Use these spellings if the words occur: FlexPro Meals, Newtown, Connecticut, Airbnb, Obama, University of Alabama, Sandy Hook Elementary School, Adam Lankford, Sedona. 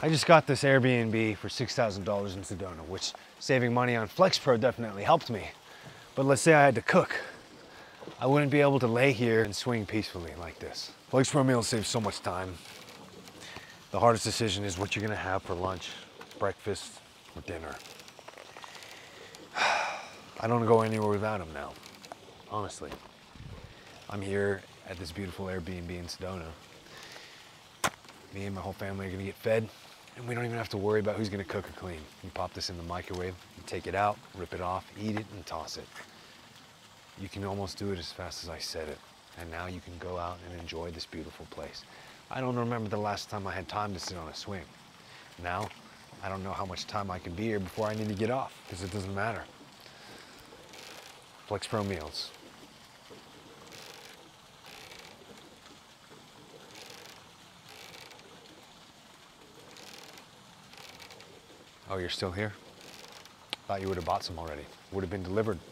I just got this Airbnb for $6,000 in Sedona, which saving money on FlexPro definitely helped me. But let's say I had to cook. I wouldn't be able to lay here and swing peacefully like this. FlexPro Meals saves so much time. The hardest decision is what you're gonna have for lunch, breakfast, or dinner. I don't go anywhere without them now, honestly. I'm here at this beautiful Airbnb in Sedona. Me and my whole family are gonna get fed, and we don't even have to worry about who's gonna cook or clean. You pop this in the microwave, you take it out, rip it off, eat it, and toss it. You can almost do it as fast as I said it, and now you can go out and enjoy this beautiful place. I don't remember the last time I had time to sit on a swing. Now, I don't know how much time I can be here before I need to get off, because it doesn't matter. FlexPro Meals. Oh, you're still here? Thought you would have bought some already. Would have been delivered.